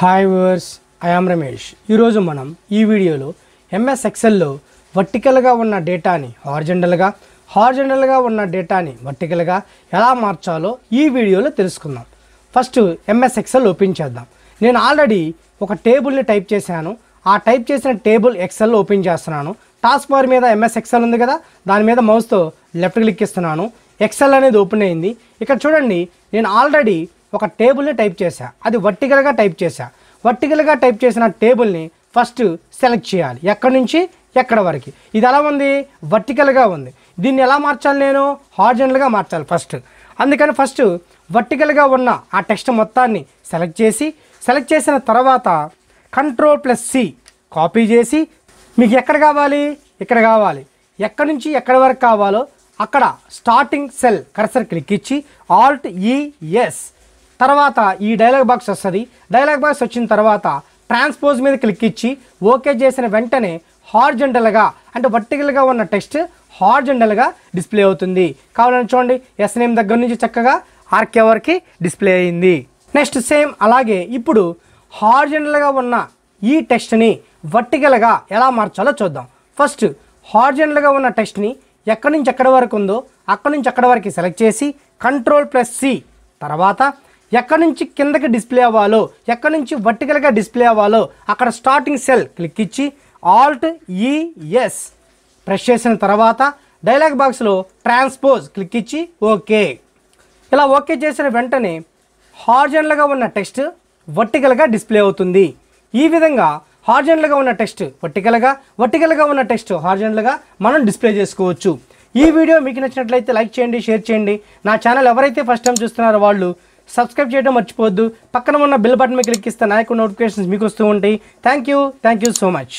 High viewers I am Ramesh मन video MS Excel vertical गा उन्न डेटानी हॉरिजॉन्टल गा उन्न डेटानी वर्टिकल गा एला मार्चालो ई वीडियोलो तेलुसुकुंदाम। फस्ट एमएस एक्सेल ओपन चेद्दाम। नेनु ऑलरेडी ओक टेबुल नि टाइप चेशानु। आ टाइप चेसिन टेबुल एक्सेल लो ओपन चेस्तुन्नानु। टास्क बार मीद एमएस एक्सेल उंदी कदा, दानि मीद मौस तो लेफ्ट क्लिक इस्तुन्नानु। एक्सेल अनेदी ओपन अय्यिंदी। इक्कड चूडंडी नेनु ऑलरेडी ఒక టేబుల్ ని టైప్ చేశా, అది వర్టికల్ గా టైప్ చేశా। వర్టికల్ గా టైప్ చేసిన టేబుల్ ని ఫస్ట్ సెలెక్ట్ చేయాలి, ఎక్కడ నుంచి ఎక్కడ వరకు। ఇది అలా ఉంది, వర్టికల్ గా ఉంది। దీన్ని ఎలా మార్చాలి? నేను హారిజంటల్ గా మార్చాలి ఫస్ట్। అందుకని ఫస్ట్ వర్టికల్ గా ఉన్న ఆ టెక్స్ట్ మొత్తాన్ని సెలెక్ట్ చేసిన తర్వాత కంట్రోల్+C కాపీ చేసి, మీకు ఎక్కడ కావాలి ఇక్కడ కావాలి, ఎక్కడ నుంచి ఎక్కడ వరకు కావాలో అక్కడ స్టార్టింగ్ సెల్ కర్సర్ క్లిక్ ఇచ్చి Alt+E+S तरवाता डायलॉग बॉक्स वस्तुंदी। डायलॉग बॉक्स वच्चिन तर्वाता ट्रांस्पोज मीद क्लिक इच्ची ओके चेसिन वेंटने हॉरिजॉन्टल गा अंटे वर्टिकल गा उन्न टेक्स्ट हॉरिजॉन्टल गा डिस्प्ले अवुतुंदी। कावालनि चूडंడి एस नेम दग्गर नुंची चक्कगा आर्के वरकु डिस्प्ले अय्यिंदी। नेक्स्ट सेम अलागे इप्पुडु हॉरिजॉन्टल गा उन्न ई टेक्स्ट नि वर्टिकल गा एला मार्चालो चूद्दाम। फस्ट हॉरिजॉन्टल गा उन्न टेक्स्ट नि एक्कड नुंची एक्कड वरकु उंदो अक्कड नुंची अक्कड वरकु सेलेक्ट चेसी कंट्रोल+C तर्वाता ఎక్కడ నుంచి కిందకి డిస్ప్లే అవ్వాలో, ఎక్కడ నుంచి వర్టికల్ గా డిస్ప్లే అవ్వాలో అక్కడ స్టార్టింగ్ సెల్ క్లిక్ ఇచ్చి Alt+E+S ప్రెస్ చేసిన తర్వాత డైలాగ్ బాక్స్ లో ట్రాన్స్పోజ్ క్లిక్ ఇచ్చి ఓకే। ఇలా ఓకే చేసిన వెంటనే హారిజంటల్ గా ఉన్న టెక్స్ట్ వర్టికల్ గా డిస్ప్లే అవుతుంది। ఈ విధంగా హారిజంటల్ గా ఉన్న టెక్స్ట్ వర్టికల్ గా, వర్టికల్ గా ఉన్న టెక్స్ట్ హారిజంటల్ గా మనం డిస్ప్లే చేసుకోవచ్చు। ఈ వీడియో మీకు నచ్చినట్లయితే లైక్ చేయండి, షేర్ చేయండి। నా ఛానల్ ఎవరైతే ఫస్ట్ టైం చూస్తున్నారో వాళ్ళు सब्सक्राइब చేయడం మర్చిపోవద్దు। పక్కన ఉన్న బెల్ బటన్ మీద క్లిక్ చేస్తే నాకు నోటిఫికేషన్స్ మీకు వస్తూ ఉంటాయి। Thank you so much.